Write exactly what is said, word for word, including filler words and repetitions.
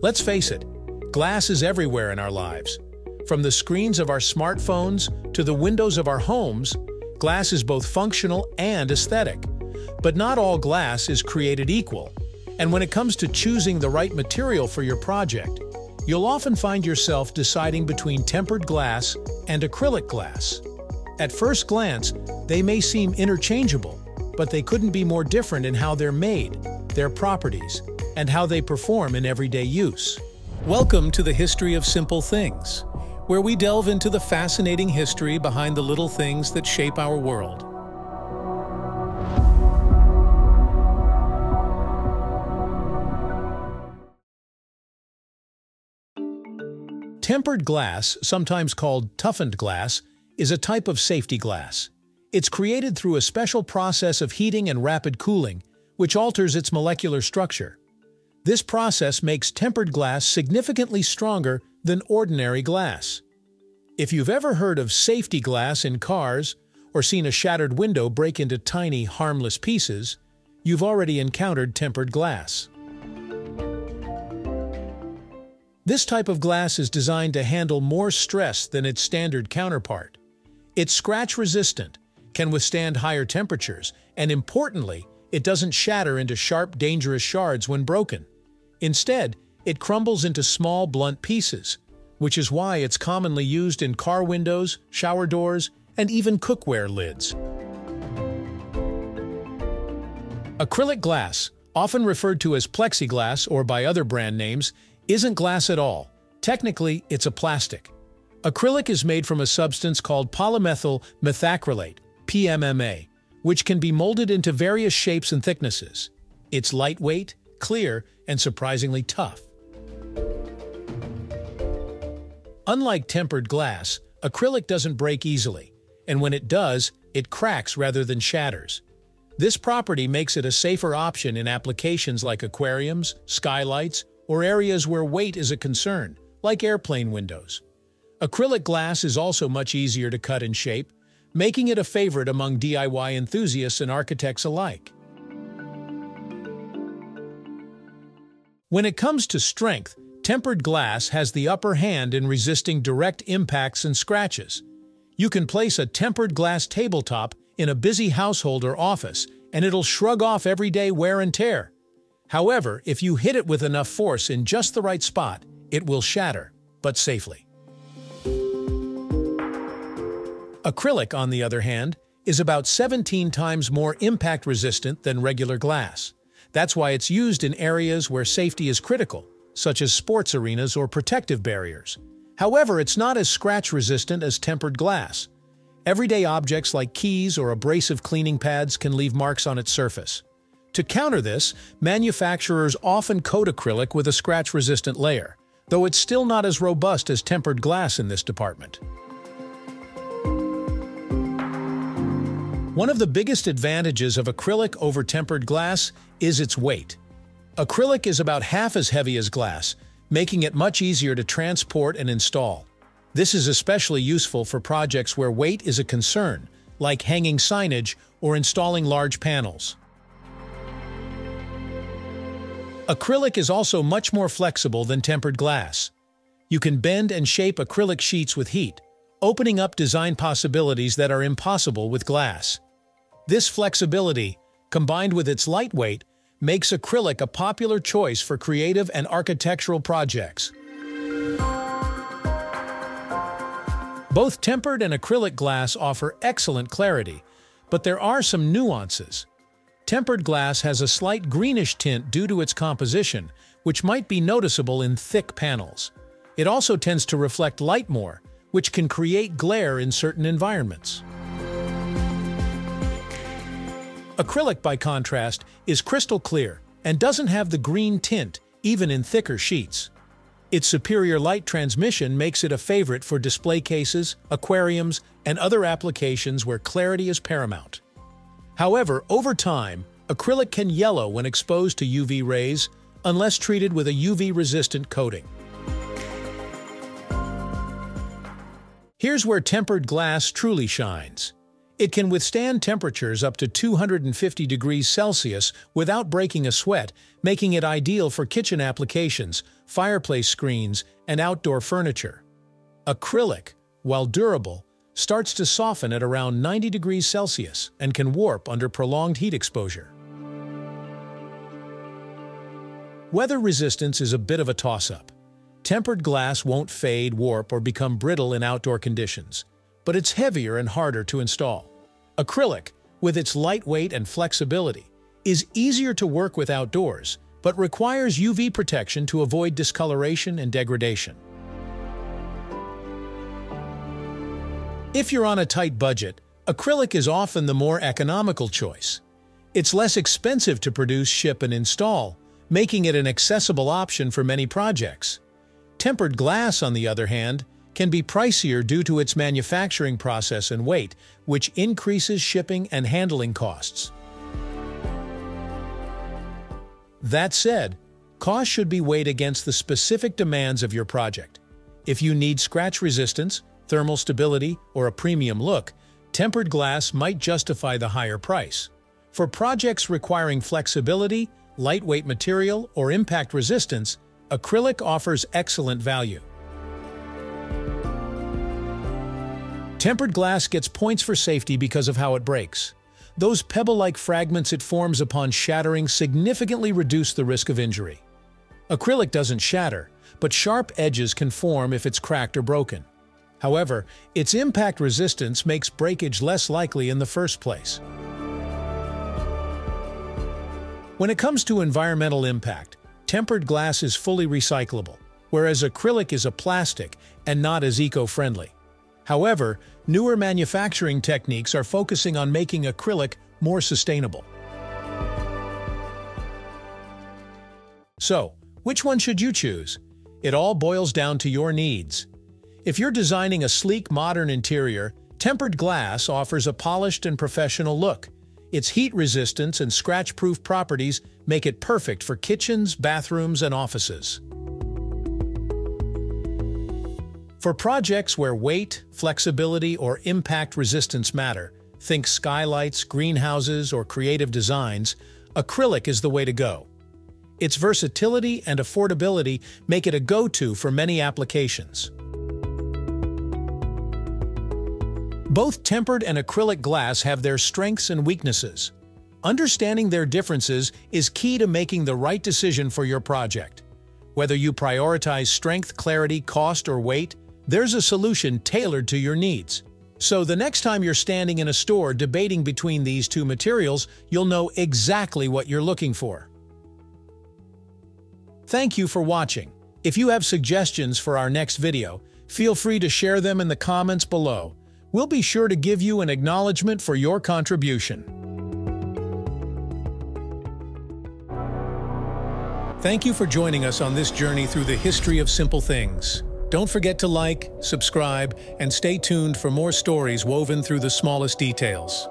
Let's face it, glass is everywhere in our lives. From the screens of our smartphones to the windows of our homes, glass is both functional and aesthetic. But not all glass is created equal. And when it comes to choosing the right material for your project, you'll often find yourself deciding between tempered glass and acrylic glass. At first glance, they may seem interchangeable, but they couldn't be more different in how they're made, their properties, and how they perform in everyday use. Welcome to the History of Simple Things, where we delve into the fascinating history behind the little things that shape our world. Tempered glass, sometimes called toughened glass, is a type of safety glass. It's created through a special process of heating and rapid cooling, which alters its molecular structure. This process makes tempered glass significantly stronger than ordinary glass. If you've ever heard of safety glass in cars or seen a shattered window break into tiny, harmless pieces, you've already encountered tempered glass. This type of glass is designed to handle more stress than its standard counterpart. It's scratch-resistant, can withstand higher temperatures, and importantly, it doesn't shatter into sharp, dangerous shards when broken. Instead, it crumbles into small, blunt pieces, which is why it's commonly used in car windows, shower doors, and even cookware lids. Acrylic glass, often referred to as plexiglass or by other brand names, isn't glass at all. Technically, it's a plastic. Acrylic is made from a substance called polymethyl methacrylate, P M M A, which can be molded into various shapes and thicknesses. It's lightweight, clear, and surprisingly tough. Unlike tempered glass, acrylic doesn't break easily, and when it does, it cracks rather than shatters. This property makes it a safer option in applications like aquariums, skylights, or areas where weight is a concern, like airplane windows. Acrylic glass is also much easier to cut and shape, making it a favorite among D I Y enthusiasts and architects alike. When it comes to strength, tempered glass has the upper hand in resisting direct impacts and scratches. You can place a tempered glass tabletop in a busy household or office, and it'll shrug off everyday wear and tear. However, if you hit it with enough force in just the right spot, it will shatter, but safely. Acrylic, on the other hand, is about seventeen times more impact-resistant than regular glass. That's why it's used in areas where safety is critical, such as sports arenas or protective barriers. However, it's not as scratch-resistant as tempered glass. Everyday objects like keys or abrasive cleaning pads can leave marks on its surface. To counter this, manufacturers often coat acrylic with a scratch-resistant layer, though it's still not as robust as tempered glass in this department. One of the biggest advantages of acrylic over tempered glass is its weight. Acrylic is about half as heavy as glass, making it much easier to transport and install. This is especially useful for projects where weight is a concern, like hanging signage or installing large panels. Acrylic is also much more flexible than tempered glass. You can bend and shape acrylic sheets with heat, opening up design possibilities that are impossible with glass. This flexibility, combined with its lightweight, makes acrylic a popular choice for creative and architectural projects. Both tempered and acrylic glass offer excellent clarity, but there are some nuances. Tempered glass has a slight greenish tint due to its composition, which might be noticeable in thick panels. It also tends to reflect light more, which can create glare in certain environments. Acrylic, by contrast, is crystal clear and doesn't have the green tint, even in thicker sheets. Its superior light transmission makes it a favorite for display cases, aquariums, and other applications where clarity is paramount. However, over time, acrylic can yellow when exposed to U V rays unless treated with a U V-resistant coating. Here's where tempered glass truly shines. It can withstand temperatures up to two hundred fifty degrees Celsius without breaking a sweat, making it ideal for kitchen applications, fireplace screens, and outdoor furniture. Acrylic, while durable, starts to soften at around ninety degrees Celsius and can warp under prolonged heat exposure. Weather resistance is a bit of a toss-up. Tempered glass won't fade, warp, or become brittle in outdoor conditions, but it's heavier and harder to install. Acrylic, with its lightweight and flexibility, is easier to work with outdoors, but requires U V protection to avoid discoloration and degradation. If you're on a tight budget, acrylic is often the more economical choice. It's less expensive to produce, ship, and install, making it an accessible option for many projects. Tempered glass, on the other hand, can be pricier due to its manufacturing process and weight, which increases shipping and handling costs. That said, cost should be weighed against the specific demands of your project. If you need scratch resistance, thermal stability, or a premium look, tempered glass might justify the higher price. For projects requiring flexibility, lightweight material, or impact resistance, acrylic offers excellent value. Tempered glass gets points for safety because of how it breaks. Those pebble-like fragments it forms upon shattering significantly reduce the risk of injury. Acrylic doesn't shatter, but sharp edges can form if it's cracked or broken. However, its impact resistance makes breakage less likely in the first place. When it comes to environmental impact, tempered glass is fully recyclable, whereas acrylic is a plastic and not as eco-friendly. However, newer manufacturing techniques are focusing on making acrylic more sustainable. So, which one should you choose? It all boils down to your needs. If you're designing a sleek, modern interior, tempered glass offers a polished and professional look. Its heat resistance and scratch-proof properties make it perfect for kitchens, bathrooms, and offices. For projects where weight, flexibility, or impact resistance matter, think skylights, greenhouses, or creative designs, acrylic is the way to go. Its versatility and affordability make it a go-to for many applications. Both tempered and acrylic glass have their strengths and weaknesses. Understanding their differences is key to making the right decision for your project. Whether you prioritize strength, clarity, cost, or weight, there's a solution tailored to your needs. So the next time you're standing in a store debating between these two materials, you'll know exactly what you're looking for. Thank you for watching. If you have suggestions for our next video, feel free to share them in the comments below. We'll be sure to give you an acknowledgement for your contribution. Thank you for joining us on this journey through the history of simple things. Don't forget to like, subscribe, and stay tuned for more stories woven through the smallest details.